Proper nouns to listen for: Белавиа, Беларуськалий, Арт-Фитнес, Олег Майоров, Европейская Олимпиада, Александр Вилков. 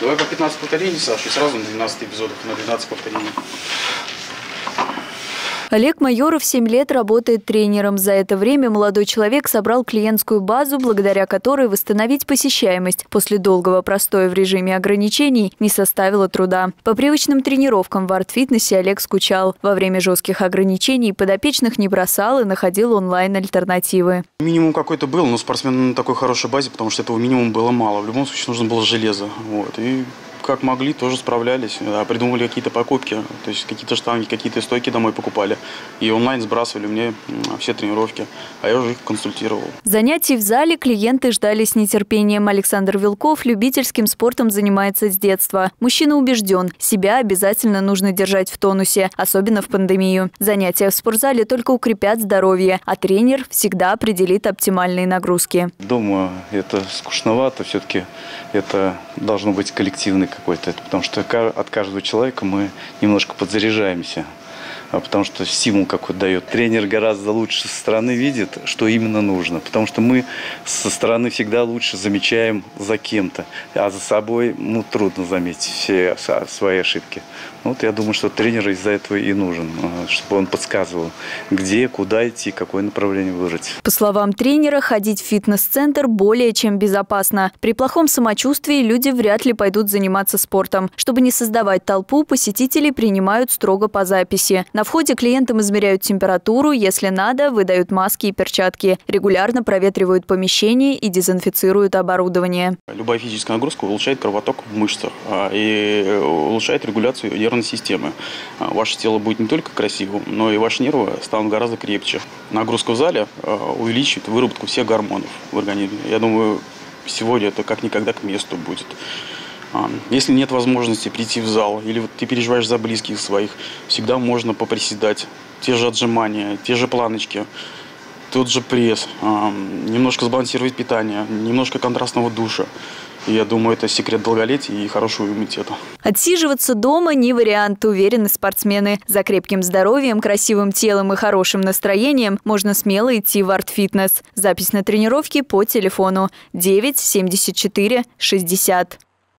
Давай по 15 повторений, Саша, и сразу на 12 эпизодов, на 12 повторений. Олег Майоров 7 лет работает тренером. За это время молодой человек собрал клиентскую базу, благодаря которой восстановить посещаемость после долгого простоя в режиме ограничений не составило труда. По привычным тренировкам в арт-фитнесе Олег скучал. Во время жестких ограничений подопечных не бросал и находил онлайн-альтернативы. Минимум какой-то был, но спортсмен на такой хорошей базе, потому что этого минимума было мало. В любом случае нужно было железо. Вот. И как могли, тоже справлялись. Придумывали какие-то покупки, то есть какие-то штанги, какие-то стойки домой покупали. И онлайн сбрасывали мне все тренировки, а я уже их консультировал. Занятий в зале клиенты ждали с нетерпением. Александр Вилков любительским спортом занимается с детства. Мужчина убежден, себя обязательно нужно держать в тонусе, особенно в пандемию. Занятия в спортзале только укрепят здоровье, а тренер всегда определит оптимальные нагрузки. Думаю, это скучновато, все-таки это должно быть коллективный какой-то, потому что от каждого человека мы немножко подзаряжаемся, потому что стимул какой-то дает. Тренер гораздо лучше со стороны видит, что именно нужно, потому что мы со стороны всегда лучше замечаем за кем-то, а за собой трудно заметить все свои ошибки. Вот я думаю, что тренер из-за этого и нужен, чтобы он подсказывал, где, куда идти, какое направление выбрать. По словам тренера, ходить в фитнес-центр более чем безопасно. При плохом самочувствии люди вряд ли пойдут заниматься спортом. Чтобы не создавать толпу, посетителей принимают строго по записи. На входе клиентам измеряют температуру, если надо, выдают маски и перчатки. Регулярно проветривают помещение и дезинфицируют оборудование. Любая физическая нагрузка улучшает кровоток в мышцах и улучшает регуляцию нервной системы. Ваше тело будет не только красивым, но и ваши нервы станут гораздо крепче. Нагрузка в зале увеличивает выработку всех гормонов в организме. Я думаю, сегодня это как никогда к месту будет. Если нет возможности прийти в зал, или ты переживаешь за близких своих, всегда можно поприседать. Те же отжимания, те же планочки, тот же пресс, немножко сбалансировать питание, немножко контрастного душа. Я думаю, это секрет долголетия и хорошего иммунитета. Отсиживаться дома не вариант, уверены спортсмены. За крепким здоровьем, красивым телом и хорошим настроением можно смело идти в арт-фитнес. Запись на тренировки по телефону 9 74 60.